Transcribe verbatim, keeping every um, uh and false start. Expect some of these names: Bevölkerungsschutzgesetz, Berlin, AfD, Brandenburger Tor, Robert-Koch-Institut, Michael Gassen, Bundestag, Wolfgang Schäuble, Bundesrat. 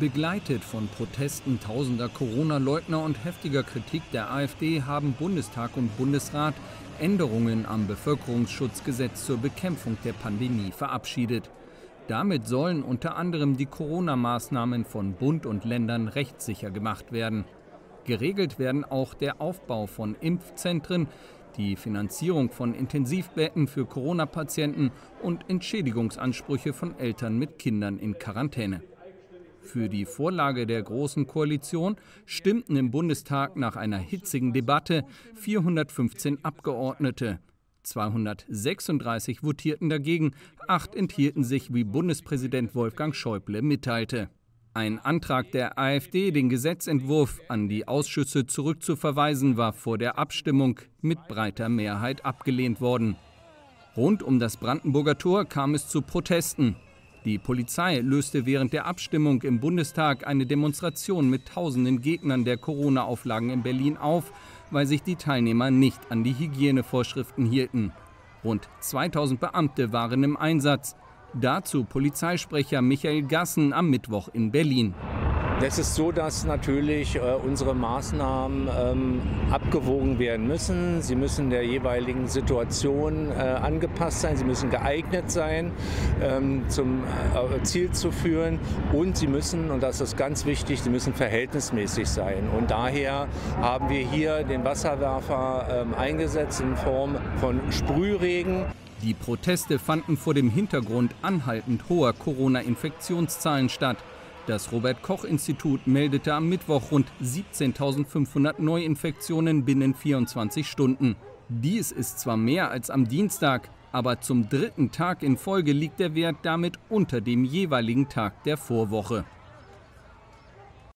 Begleitet von Protesten tausender Corona-Leugner und heftiger Kritik der AfD haben Bundestag und Bundesrat Änderungen am Bevölkerungsschutzgesetz zur Bekämpfung der Pandemie verabschiedet. Damit sollen unter anderem die Corona-Maßnahmen von Bund und Ländern rechtssicher gemacht werden. Geregelt werden auch der Aufbau von Impfzentren, die Finanzierung von Intensivbetten für Corona-Patienten und Entschädigungsansprüche von Eltern mit Kindern in Quarantäne. Für die Vorlage der Großen Koalition stimmten im Bundestag nach einer hitzigen Debatte vierhundertfünfzehn Abgeordnete. zweihundertsechsunddreißig votierten dagegen, acht enthielten sich, wie Bundespräsident Wolfgang Schäuble mitteilte. Ein Antrag der AfD, den Gesetzentwurf an die Ausschüsse zurückzuverweisen, war vor der Abstimmung mit breiter Mehrheit abgelehnt worden. Rund um das Brandenburger Tor kam es zu Protesten. Die Polizei löste während der Abstimmung im Bundestag eine Demonstration mit tausenden Gegnern der Corona-Auflagen in Berlin auf, weil sich die Teilnehmer nicht an die Hygienevorschriften hielten. Rund zweitausend Beamte waren im Einsatz. Dazu Polizeisprecher Michael Gassen am Mittwoch in Berlin. Es ist so, dass natürlich äh, unsere Maßnahmen ähm, abgewogen werden müssen. Sie müssen der jeweiligen Situation äh, angepasst sein, sie müssen geeignet sein, ähm, zum äh, Ziel zu führen, und sie müssen, und das ist ganz wichtig, sie müssen verhältnismäßig sein. Und daher haben wir hier den Wasserwerfer ähm, eingesetzt in Form von Sprühregen. Die Proteste fanden vor dem Hintergrund anhaltend hoher Corona-Infektionszahlen statt. Das Robert-Koch-Institut meldete am Mittwoch rund siebzehntausendfünfhundert Neuinfektionen binnen vierundzwanzig Stunden. Dies ist zwar mehr als am Dienstag, aber zum dritten Tag in Folge liegt der Wert damit unter dem jeweiligen Tag der Vorwoche.